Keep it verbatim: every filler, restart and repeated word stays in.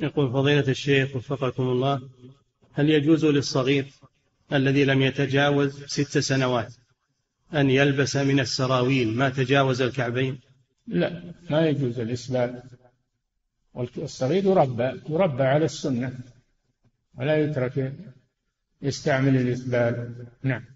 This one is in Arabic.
يقول فضيلة الشيخ وفقكم الله، هل يجوز للصغير الذي لم يتجاوز ست سنوات أن يلبس من السراويل ما تجاوز الكعبين؟ لا، ما يجوز الإسبال، والصغير يربى يربى على السنة ولا يترك يستعمل الإسبال. نعم.